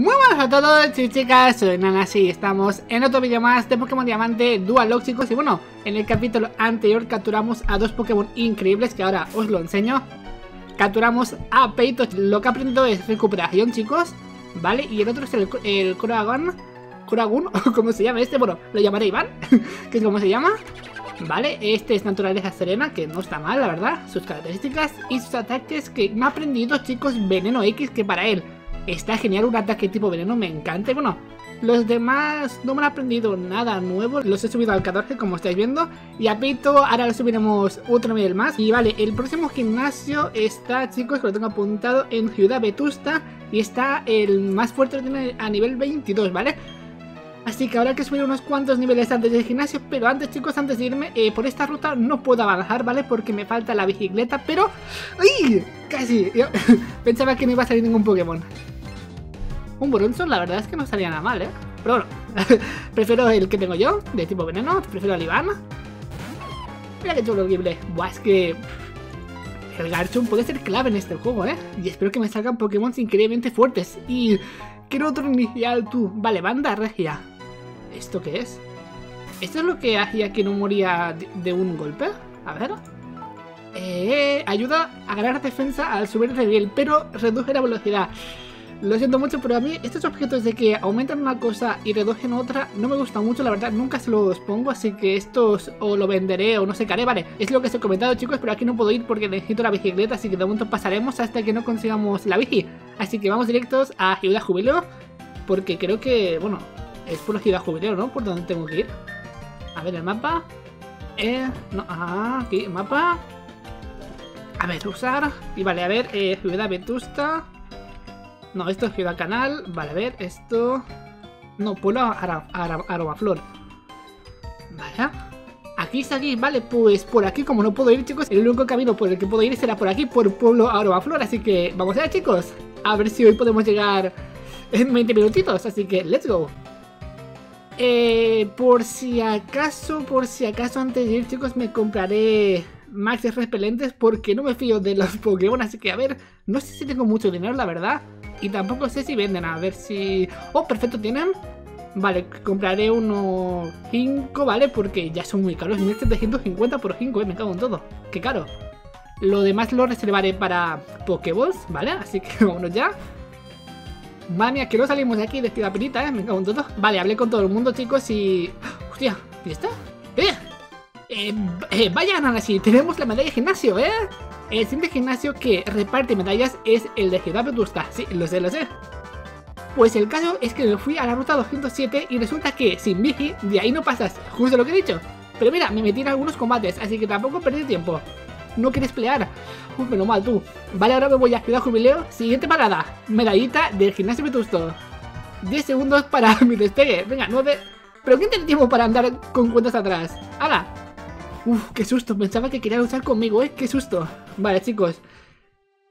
Muy buenas a todos chicas, soy Nanas y estamos en otro vídeo más de Pokémon Diamante Dualóxicos. Y bueno, en el capítulo anterior capturamos a dos Pokémon increíbles que ahora os lo enseño. Capturamos a Peito, lo que ha aprendido es recuperación, chicos, ¿vale? Y el otro es el Kuragun, o como se llama este, bueno, lo llamaré Iván, que es como se llama. Vale, este es naturaleza serena, que no está mal, la verdad. Sus características y sus ataques que me ha aprendido, chicos, veneno X, que para él está genial, un ataque tipo veneno, me encanta. Y bueno, los demás no me han aprendido nada nuevo, los he subido al 14 como estáis viendo. Y a Pito ahora lo subiremos otro nivel más. Y vale, el próximo gimnasio está, chicos, que lo tengo apuntado, en Ciudad Vetusta. Y está el más fuerte, lo tiene a nivel 22, ¿vale? Así que habrá que subir unos cuantos niveles antes del gimnasio. Pero antes, chicos, antes de irme por esta ruta no puedo avanzar, ¿vale? Porque me falta la bicicleta, pero... ¡Ay! Casi. Yo pensaba que no iba a salir ningún Pokémon. Un Bronzor, la verdad es que no salía nada mal, ¿eh? Pero bueno, prefiero el que tengo yo, de tipo veneno, prefiero al Iván. Mira que chulo el gameplay. Buah, es que... el Garchomp puede ser clave en este juego, ¿eh? Y espero que me salgan Pokémon increíblemente fuertes. Y... quiero otro inicial, tú. Vale, banda regia. ¿Esto qué es? ¿Esto es lo que hacía que no moría de un golpe? A ver. Ayuda a ganar defensa al subir de nivel, pero reduce la velocidad. Lo siento mucho, pero a mí estos objetos de que aumentan una cosa y reducen otra no me gustan mucho, la verdad, nunca se los pongo, así que estos o lo venderé o no sé qué haré, vale. Es lo que os he comentado, chicos, pero aquí no puedo ir porque necesito la bicicleta, así que de momento pasaremos hasta que no consigamos la bici. Así que vamos directos a Ciudad Jubileo, porque creo que, bueno, es por la Ciudad Jubileo, ¿no? Por donde tengo que ir. A ver el mapa. No, aquí, mapa. A ver, usar. Y vale, a ver, Ciudad Vetusta. No, esto es Ciudad Canal. Vale, a ver, esto... no, pueblo arobaflor. Vale. Aquí es aquí, vale, pues por aquí, como no puedo ir, chicos, el único camino por el que puedo ir será por aquí, por pueblo arobaflor. Así que vamos allá, chicos. A ver si hoy podemos llegar en 20 minutitos. Así que, let's go. Por si acaso, antes de ir, chicos, me compraré... maxes repelentes porque no me fío de los Pokémon, así que a ver, no sé si tengo mucho dinero, la verdad, y tampoco sé si venden, a ver si... ¡Oh, perfecto! ¿Tienen? Vale, compraré unos 5, ¿vale? Porque ya son muy caros, 1750 por 5, me cago en todo, ¡qué caro! Lo demás lo reservaré para Pokéballs, ¿vale? Así que vámonos ya. Madre mía, que no salimos de aquí de esta pirita, me cago en todo. Vale, hablé con todo el mundo, chicos, y... ¡hostia! ¿Y esta? Vaya, nada, sí, tenemos la medalla de gimnasio, ¿eh? El siguiente gimnasio que reparte medallas es el de Ciudad Vetusta. Sí, lo sé. Pues el caso es que me fui a la ruta 207 y resulta que sin bici de ahí no pasas, justo lo que he dicho. Pero mira, me metí en algunos combates, así que tampoco perdí tiempo. ¿No quieres pelear? Uf, menos mal, tú. Vale, ahora me voy a Ciudad Jubileo. Siguiente parada, medallita del gimnasio Vetusto. 10 segundos para mi despegue. Venga, 9. ¿Pero quién tiene tiempo para andar con cuentas atrás? ¡Hala! Uf, qué susto, pensaba que quería luchar conmigo, qué susto. Vale, chicos.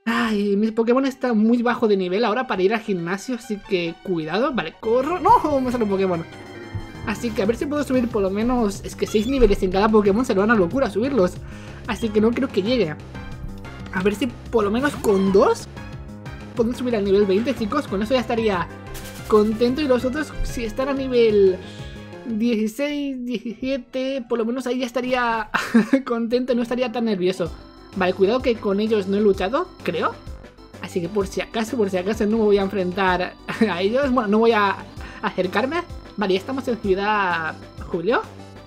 Ay, mis Pokémon están muy bajo de nivel ahora para ir al gimnasio, así que cuidado. Vale, corro. No, me sale un Pokémon. Así que a ver si puedo subir por lo menos... es que 6 niveles en cada Pokémon será una locura subirlos. Así que no creo que llegue. A ver si por lo menos con 2 puedo subir al nivel 20, chicos. Con eso ya estaría contento. Y los otros, si están a nivel... 16, 17, por lo menos ahí ya estaría contento, no estaría tan nervioso. Vale, cuidado que con ellos no he luchado, creo. Así que por si acaso no me voy a enfrentar a ellos. Bueno, no voy a acercarme. Vale, ya estamos en Ciudad Jubileo.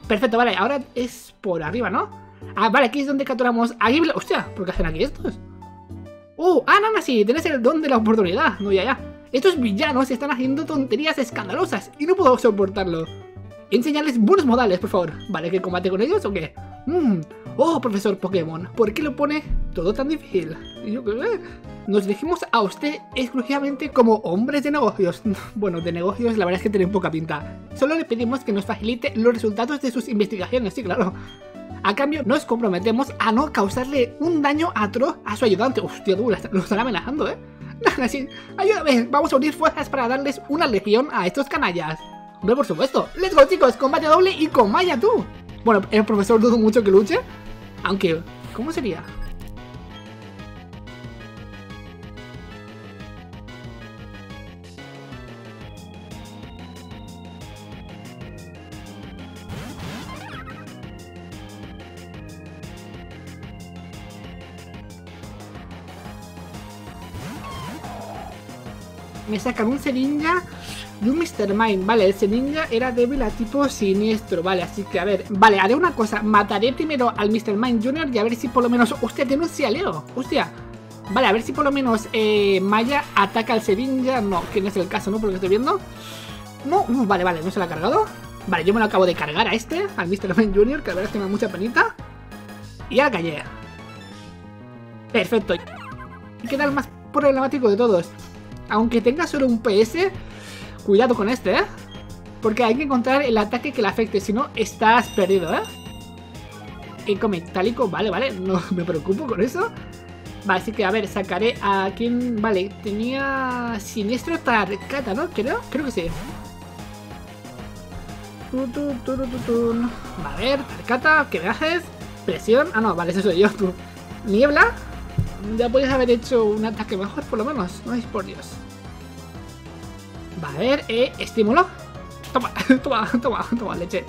Perfecto, vale, ahora es por arriba, ¿no? Ah, vale, aquí es donde capturamos a Gible. Hostia, ¿por qué hacen aquí estos? Nada, sí, tienes el don de la oportunidad. No, ya. Estos villanos están haciendo tonterías escandalosas y no puedo soportarlo. Enseñarles buenos modales, por favor. ¿Vale que combate con ellos o qué? Oh, profesor Pokémon, ¿por qué lo pone todo tan difícil? Nos dirigimos a usted exclusivamente como hombres de negocios. Bueno, de negocios la verdad es que tienen poca pinta. Solo le pedimos que nos facilite los resultados de sus investigaciones, sí, claro. A cambio, nos comprometemos a no causarle un daño atroz a su ayudante. Hostia, tú, lo están amenazando, ¿eh? Así, ayúdame, vamos a unir fuerzas para darles una legión a estos canallas. Hombre, por supuesto. Let's go, chicos. Combate doble y con Maya, tú. Bueno, el profesor dudo mucho que luche. Aunque, ¿cómo sería? me sacan un Seringa y un Mr. Mime. Vale, el Seringa era débil a tipo siniestro. Vale, así que a ver. Vale, haré una cosa. Mataré primero al Mr. Mime Jr. y a ver si por lo menos... Hostia, tiene un Cialeo. Hostia. Vale, a ver si por lo menos Maya ataca al Seringa. No, que no es el caso, ¿no? Por lo que estoy viendo. No, vale, vale, no se lo ha cargado. Vale, yo me lo acabo de cargar a este, al Mr. Mime Jr., que la verdad es que me da mucha penita. Y al Galle. Perfecto. Y queda el más problemático de todos. Aunque tenga solo un PS, cuidado con este, ¿eh? Porque hay que encontrar el ataque que le afecte, si no, estás perdido, ¿eh? Eco metálico, vale, no me preocupo con eso. Vale, así que a ver, sacaré a quien... Vale, tenía... Siniestro Tarkata, ¿no? Creo que sí. A ver, Tarkata, que me haces. Presión, ah no, vale, eso soy yo, tú. Niebla. Ya podías haber hecho un ataque mejor, por lo menos. No es por Dios. Va a ver, estímulo. Toma, toma, leche.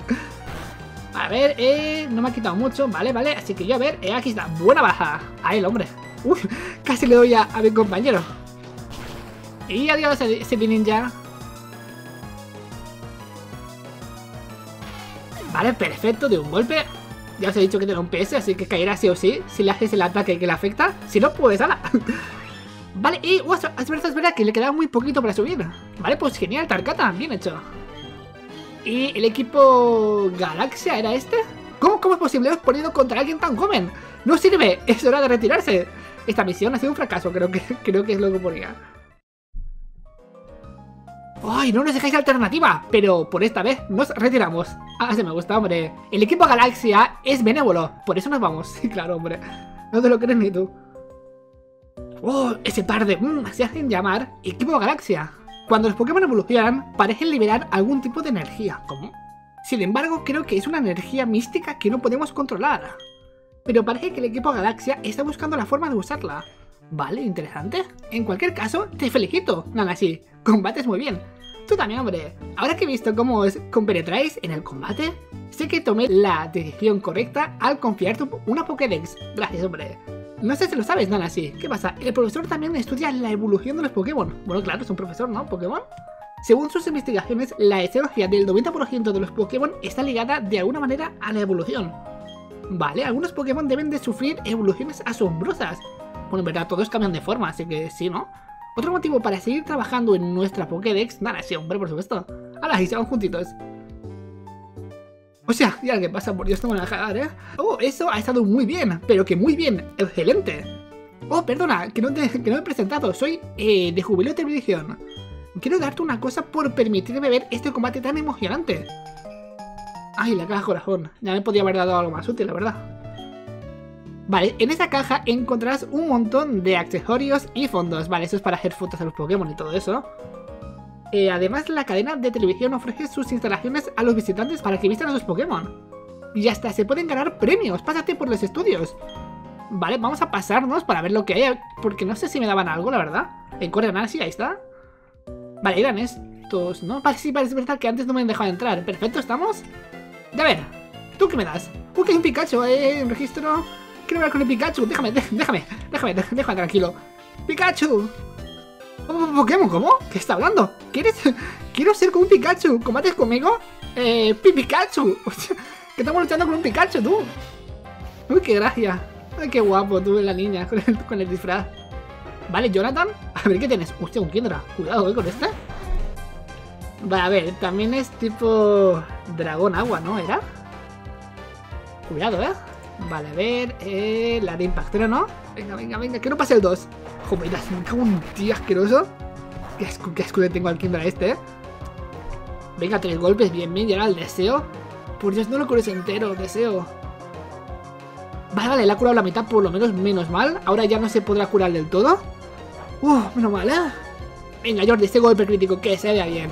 A ver, no me ha quitado mucho. Vale. Así que yo, a ver, aquí está. Buena baja. A él, hombre. Uy, casi le doy a mi compañero. Y adiós, City Ninja. Vale, perfecto, de un golpe. Ya os he dicho que tiene un PS, así que caerá sí o sí. Si le haces el ataque que le afecta. Si no, pues ala. Vale, y es verdad que le quedaba muy poquito para subir. Vale, pues genial, Tarkata, bien hecho. ¿Y el equipo Galaxia era este? ¿Cómo es posible haber podido contra alguien tan joven? ¡No sirve! ¡Es hora de retirarse! Esta misión ha sido un fracaso, creo que es lo que ponía. ¡Ay, no nos dejáis alternativa! Pero por esta vez nos retiramos. Ah, se me gusta, hombre. El equipo Galaxia es benévolo. Por eso nos vamos. Sí, claro, hombre. No te lo crees ni tú. ¡Oh, ese par de... se hacen llamar equipo Galaxia! Cuando los Pokémon evolucionan, parecen liberar algún tipo de energía. ¿Cómo? Sin embargo, creo que es una energía mística que no podemos controlar. Pero parece que el equipo Galaxia está buscando la forma de usarla. Vale, interesante. En cualquier caso, te felicito, Nanashi. Combates muy bien. Tú también, hombre. Ahora que he visto cómo os compenetráis en el combate, sé que tomé la decisión correcta al confiarte una Pokédex. Gracias, hombre. No sé si lo sabes, Nanashi. ¿Qué pasa? El profesor también estudia la evolución de los Pokémon. Bueno, claro, es un profesor, ¿no? ¿Pokémon? Según sus investigaciones, la esencia del 90% de los Pokémon está ligada de alguna manera a la evolución. Vale, algunos Pokémon deben de sufrir evoluciones asombrosas. Bueno, en verdad, todos cambian de forma, así que sí, ¿no? Otro motivo para seguir trabajando en nuestra Pokédex... Nada, sí, hombre, por supuesto. ¡Hala! Y se van juntitos. O sea, ya que pasa, por Dios, no me van a dejar, ¿eh? Oh, eso ha estado muy bien, pero que muy bien. ¡Excelente! Oh, perdona, que no me he presentado. Soy de Jubilote Televisión. Quiero darte una cosa por permitirme ver este combate tan emocionante. Ay, la caja corazón. Ya me podría haber dado algo más útil, la verdad. Vale, en esa caja encontrarás un montón de accesorios y fondos. Vale, eso es para hacer fotos a los Pokémon y todo eso. Además, la cadena de televisión ofrece sus instalaciones a los visitantes para que vistan a sus Pokémon. Y hasta se pueden ganar premios. Pásate por los estudios. Vale, vamos a pasarnos para ver lo que hay. Porque no sé si me daban algo, la verdad. En Corea, sí, ahí está. Vale, eran estos, ¿no? Vale, sí, parece verdad que antes no me han dejado entrar. Perfecto, ¿estamos? Ya ver, ¿tú qué me das? ¡Uy, que hay un Pikachu, en registro! Quiero hablar con el Pikachu, déjame tranquilo. Pikachu. Pokémon, ¿cómo? ¿Qué está hablando? ¿Quiero ser con un Pikachu? ¿Combates conmigo? Pikachu. Que estamos luchando con un Pikachu, tú. Uy, qué gracia. Ay, qué guapo, tú, la niña, con el disfraz. Vale, Jonathan. A ver, ¿qué tienes? Hostia, un Kindra. Cuidado, con este. Vale, a ver, también es tipo... Dragón agua, ¿no? ¿Era? Cuidado, ¿eh? Vale, a ver, la de impactero, ¿no? Venga, que no pase el 2. Joder, me cago en un tío asqueroso. Qué asco le tengo al Kindra este, ¿eh? Venga, 3 golpes, bien, y ahora el deseo. Por Dios, no lo cures entero, deseo. Vale, le ha curado la mitad, por lo menos, menos mal. Ahora ya no se podrá curar del todo. Menos mal, ¿eh? Venga, Jordi, este golpe crítico, que se vea bien.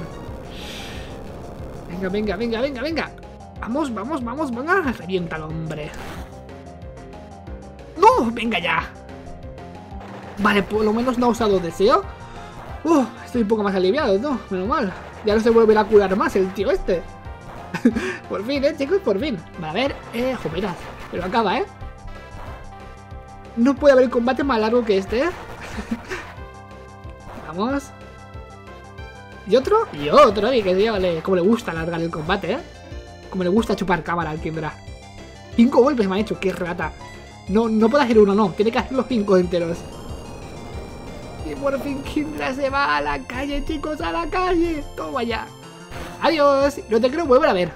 Venga. Vamos, revienta al hombre. ¡No! ¡Venga ya! Vale, por lo menos no ha usado deseo. Estoy un poco más aliviado, ¿no? Menos mal. Ya no se volverá a curar más el tío este. Por fin, chicos, por fin. Vale, a ver, jovenas. Pero acaba, ¿eh? No puede haber combate más largo que este, ¿eh? Vamos. y otro, y que Dios, como le gusta alargar el combate, ¿eh? Como le gusta chupar cámara al Kindra. 5 golpes me han hecho, qué rata. No, no puede hacer uno, no, tiene que hacer los 5 enteros. Y por fin Kindra se va a la calle, chicos, a la calle. Toma ya. Adiós, no te creo volver a ver.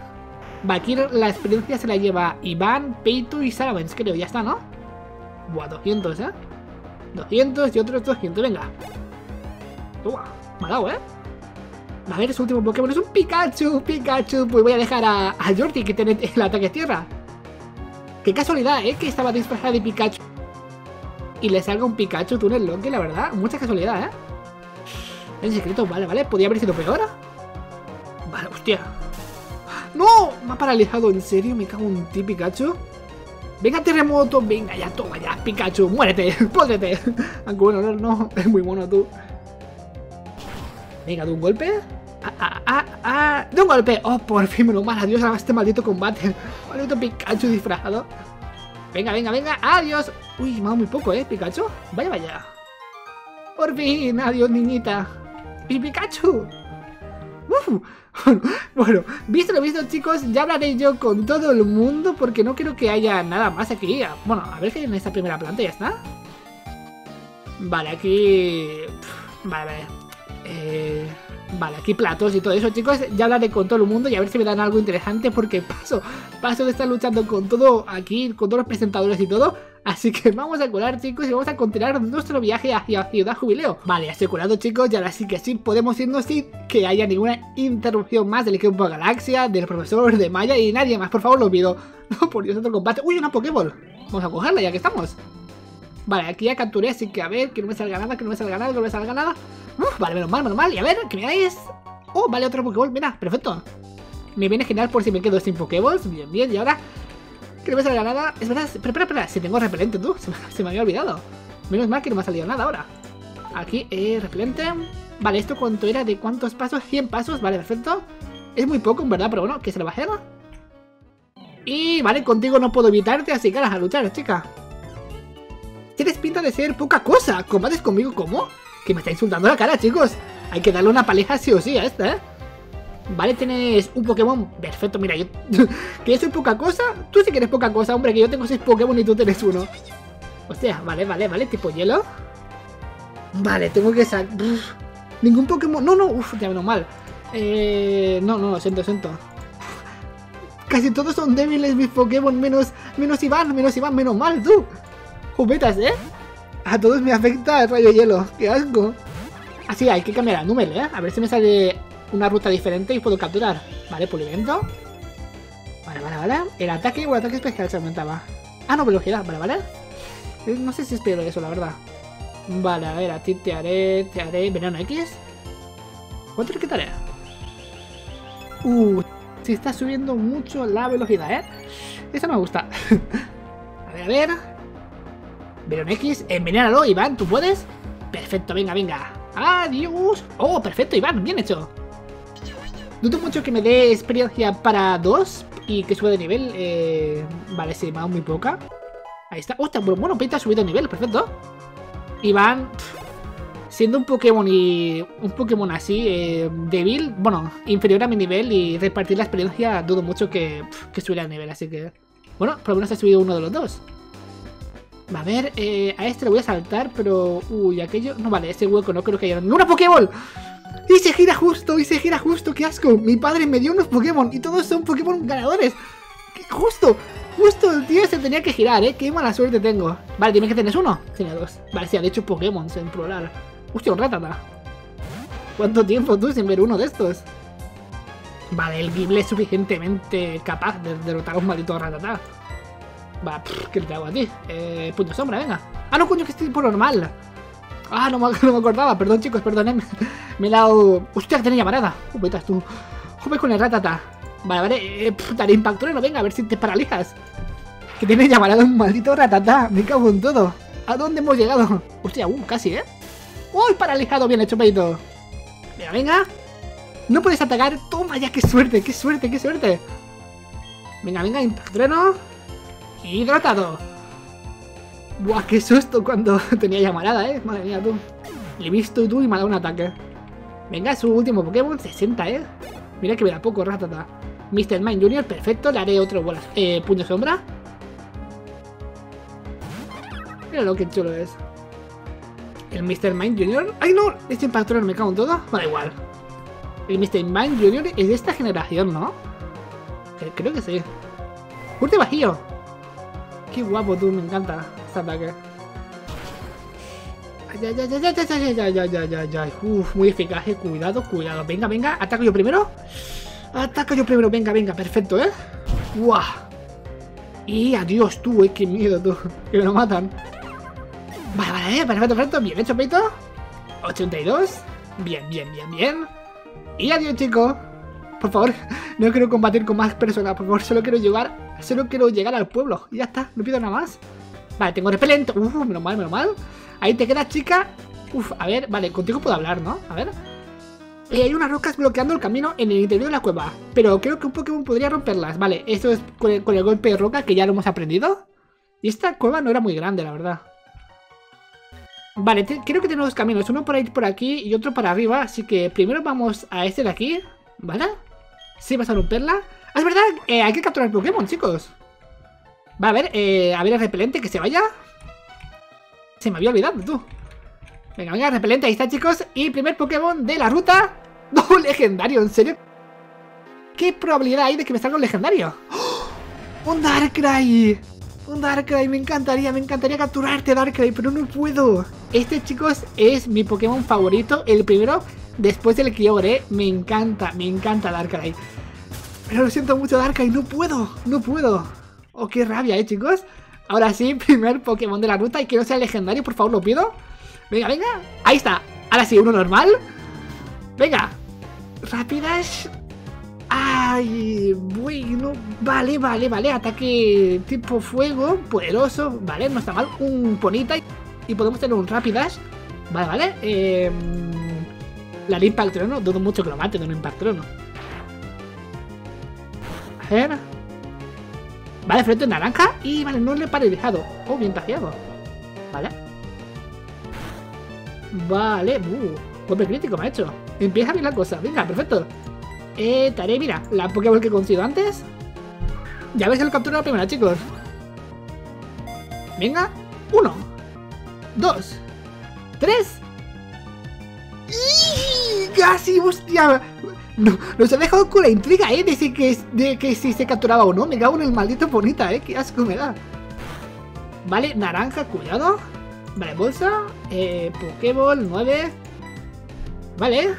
Va, aquí la experiencia se la lleva Iván, Peito y Salamence, creo, ya está, ¿no? Buah, 200, ¿eh? 200 y otros 200, venga. Toma, me ha dado, ¿eh? A ver, su último Pokémon es un Pikachu, Pues voy a dejar a Jordi que tiene el ataque tierra. Qué casualidad, ¿eh? Que estaba disfrazada de Pikachu y le salga un Pikachu túnel longe, la verdad. Mucha casualidad, ¿eh? En secreto, vale, vale. Podría haber sido peor. Vale, hostia. ¡No! Me ha paralizado, ¿en serio? Me cago en ti, Pikachu. Venga, terremoto. Venga, ya, toma ya, Pikachu. Muérete, pódrete. Aunque bueno, no, no. Es muy bueno, tú. Venga, de un golpe. ¡De un golpe! ¡Oh, por fin! Menos mal, adiós a este maldito combate. Maldito Pikachu disfrazado. Venga, venga, venga. ¡Adiós! Uy, me ha dado muy poco, ¿eh, Pikachu? Vaya, vaya. Por fin, adiós, niñita. ¡Y Pikachu! ¡Uf! Bueno, visto lo visto, chicos, ya hablaré yo con todo el mundo porque no creo que haya nada más aquí. Bueno, a ver qué hay en esta primera planta, ya está. Vale, aquí... Vale, vale. Vale, aquí platos y todo eso, chicos. Ya hablaré con todo el mundo y a ver si me dan algo interesante, porque paso de estar luchando con todo aquí, con todos los presentadores y todo. Así que vamos a curar, chicos, y vamos a continuar nuestro viaje hacia Ciudad Jubileo. Vale, ya estoy curado, chicos, y ahora sí que sí podemos irnos sin que haya ninguna interrupción más del equipo Galaxia, del profesor, de Maya y nadie más, por favor, lo pido. No, por Dios, otro combate. ¡Uy, una Pokéball! Vamos a cogerla ya que estamos. Vale, aquí ya capturé, así que a ver, que no me salga nada, vale, menos mal, y a ver, que miráis. Oh, vale, otro Pokéball, mira, perfecto. Me viene genial por si me quedo sin Pokéballs. Bien, bien, y ahora que no me salga nada, es verdad, espera, si tengo repelente, tú, se me había olvidado. Menos mal que no me ha salido nada ahora. Aquí, repelente. Vale, ¿esto cuánto era? ¿De cuántos pasos? 100 pasos, vale, perfecto. Es muy poco, en verdad, pero bueno, que se lo va a hacer. Y vale, contigo no puedo evitarte, así que a luchar, chica. Tienes pinta de ser poca cosa. ¿Combates conmigo? ¿Cómo? Que me está insultando la cara, chicos. Hay que darle una paliza sí o sí a esta, ¿eh? Vale, tienes un Pokémon. Perfecto, mira, yo... ¿Que yo soy poca cosa? Tú sí que eres poca cosa, hombre, que yo tengo 6 Pokémon y tú tienes 1. Hostia, vale, vale, vale, tipo hielo. Vale, tengo que sacar... Ningún Pokémon... No, no, uff, ya menos mal. No, no, siento. Casi todos son débiles mis Pokémon, menos Iván, menos mal, tú. Juguetas, ¿eh? A todos me afecta el rayo hielo, qué asco. Así, hay que cambiar al número, ¿eh? A ver si me sale una ruta diferente y puedo capturar. Vale, pulimento. Vale, vale, vale. El ataque o el ataque especial se aumentaba. Ah, no, velocidad, vale, vale. No sé si es peor eso, la verdad. Vale, a ver, a ti te haré veneno X. ¿Cuánto le quitaré? Se está subiendo mucho la velocidad, ¿eh? Eso me gusta. A ver. Verón X, envenénalo, Iván, ¿tú puedes? Perfecto, venga, venga. Adiós. Oh, perfecto, Iván, bien hecho. Dudo mucho que me dé experiencia para 2 y que suba de nivel. Vale, sí, me ha dado muy poca. Ahí está. Hostia, bueno, Peito ha subido de nivel, perfecto. Iván, siendo un Pokémon así, débil, bueno, inferior a mi nivel y repartir la experiencia, dudo mucho que subiera de nivel, así que... Bueno, por lo menos ha subido uno de los dos. A ver, a este lo voy a saltar, pero... Uy, aquello... No, vale, ese hueco no creo que haya... ¡Una Pokéball! Y se gira justo, qué asco. Mi padre me dio unos Pokémon y todos son Pokémon ganadores. Justo el tío se tenía que girar, ¿eh? Qué mala suerte tengo. Vale, dime que tenés uno. Tenía 2. Vale, sí, de hecho Pokémon en plural. Hostia, un ratata. ¿Cuánto tiempo tú sin ver uno de estos? Vale, el Gible es suficientemente capaz de derrotar a un maldito ratata. Va, ¿qué te hago a ti? Puño sombra, venga. Ah, no, coño, que es tipo normal. Ah, no me acordaba, perdón, chicos, perdónenme. Me he dado... Hostia, que tenía llamarada. Jupetas tú. Jupe con el ratata. Vale, vale, daré impacto, no, venga, a ver si te paralizas. Que tiene llamarada un maldito ratata. Me cago en todo. ¿A dónde hemos llegado? Hostia, casi, ¿eh? ¡Uy, paralizado! Bien hecho, Peito. Venga, venga. No puedes atacar. Toma ya, qué suerte. Venga, venga, impacto, no. Hidratado. Buah, qué susto cuando tenía llamarada, madre mía, tú. Le he visto y me ha dado un ataque. Venga, su último Pokémon, 60, ¿eh? Mira que me da poco, Ratata. Mr. Mime Jr., perfecto, le haré otro puño sombra. Mira lo que chulo es. El Mr. Mime Jr. ¡Ay, no! Este patrón me cago en todo. Bueno, igual. El Mr. Mime Jr. es de esta generación, ¿no? Creo que sí. ¡Curte vacío! ¡Qué guapo, tú! Me encanta este ataque. Ay, ay, ay, ay, ay, ay, ay, ay, ay, ay. Uf, muy eficaz, cuidado, cuidado. Venga, venga, ataco yo primero. Ataca yo primero, venga, venga, perfecto, ¿eh? ¡Guau! Y adiós tú, qué miedo tú, que me lo matan. Vale, vale, perfecto, perfecto, bien hecho, Peito. 82, bien, bien, bien, bien. Y adiós, chicos. Por favor, no quiero combatir con más personas, por favor, solo quiero llegar al pueblo. Y ya está, no pido nada más. Vale, tengo repelente, menos mal, menos mal. Ahí te quedas, chica. Uf, a ver, vale, contigo puedo hablar, ¿no? A ver. Hay unas rocas bloqueando el camino en el interior de la cueva, pero creo que un Pokémon podría romperlas. Vale, esto es con el golpe de roca, que ya lo hemos aprendido. Y esta cueva no era muy grande, la verdad. Vale, creo que tenemos dos caminos, uno para ir por aquí y otro para arriba. Así que primero vamos a este de aquí, ¿vale? Sí, vas a romperla. ¡Ah, es verdad! Hay que capturar Pokémon, chicos. Va, a ver el repelente, que se vaya. Se me había olvidado, tú. Venga, venga, repelente, ahí está, chicos. Y primer Pokémon de la ruta. ¡No, legendario! ¿En serio? ¿Qué probabilidad hay de que me salga un legendario? ¡Oh! ¡Un Darkrai! ¡Un Darkrai! Me encantaría capturarte, Darkrai, pero no puedo. Este, chicos, es mi Pokémon favorito. El primero, después del Kyogre. Me encanta Darkrai. Pero lo siento mucho, Darkrai, no puedo, no puedo. Oh, qué rabia, chicos. Ahora sí, primer Pokémon de la ruta. Y que no sea legendario, por favor, lo pido. Venga, venga, ahí está. Ahora sí, uno normal. Venga, Rapidash. Ay, bueno. Vale, vale, vale, ataque tipo fuego, poderoso. Vale, no está mal, un Ponyta. Y podemos tener un Rapidash. Vale, vale, la de Impactrono, dudo mucho que lo mate de un Impactrono. A ver. Vale, frente naranja y vale, no le paralizado. Oh, bien tajeado. Vale. Vale, golpe crítico me ha hecho. Empieza bien la cosa. Venga, perfecto. Tarea, mira, la Pokéball que consigo antes. Ya ves el captura primero, chicos. Venga, 1, 2, 3. ¡Y! ¡Casi, hostia! No, nos ha dejado con la intriga, ¿eh? De que si se capturaba o no. Me cago en el maldito Ponyta, ¿eh? Qué asco me da. Vale, naranja, cuidado. Vale, bolsa. Pokéball, 9. Vale.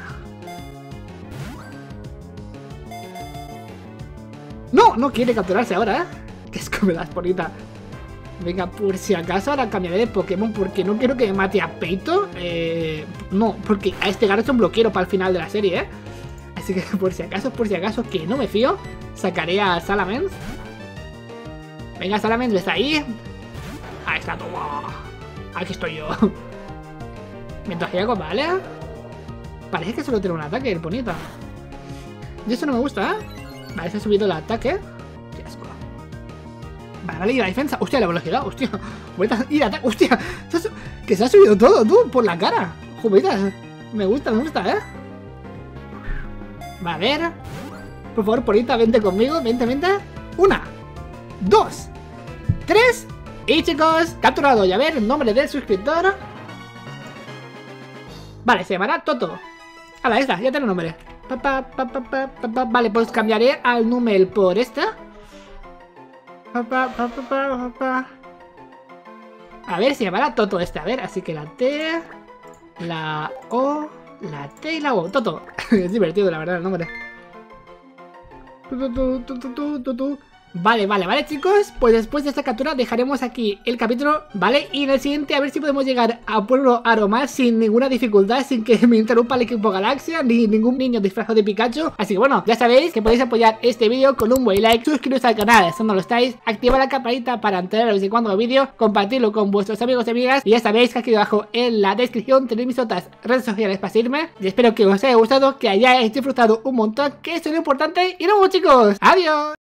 No, no quiere capturarse ahora, ¿eh? Qué asco me das, Ponyta. Venga, por si acaso ahora cambiaré de Pokémon porque no quiero que me mate a Peito. No, porque a este Garchomp lo quiero para el final de la serie, ¿eh? Así que por si acaso que no me fío, sacaré a Salamence. Venga, Salamence, ¿ves ahí? Ahí está, toma. Aquí estoy yo. Mientras llego, ¿vale? Parece que solo tiene un ataque, el Ponyta. Y eso no me gusta, ¿eh? Vale, se ha subido el ataque. Qué asco. Vale, vale, y la defensa. Hostia, la velocidad, hostia. Vueltas y ataque. Hostia, que se ha subido todo, tú, por la cara. Jubitas. Me gusta, ¿eh? Va a ver. Por favor, Ponyta, vente conmigo. Vente, vente. 1, 2, 3. Y chicos, capturado. Y a ver, nombre del suscriptor. Vale, se llamará Toto. A la esta, ya tengo nombre. Vale, pues cambiaré al número por esta. A ver, se llamará Toto esta. A ver, así que la T, la O, la T y la O, Toto. Es divertido, la verdad, el nombre. Vale, vale, vale, chicos. Pues después de esta captura dejaremos aquí el capítulo, ¿vale? Y en el siguiente a ver si podemos llegar a pueblo Aroma sin ninguna dificultad, sin que me interrumpa el equipo Galaxia, ni ningún niño disfrazado de Pikachu. Así que bueno, ya sabéis que podéis apoyar este vídeo con un buen like, suscribiros al canal si no lo estáis, activar la campanita para enteraros de cuando hago vídeo, compartirlo con vuestros amigos y amigas. Y ya sabéis que aquí debajo en la descripción tenéis mis otras redes sociales para seguirme. Y espero que os haya gustado, que hayáis disfrutado un montón, que eso es lo importante. Y nos vemos, chicos. Adiós.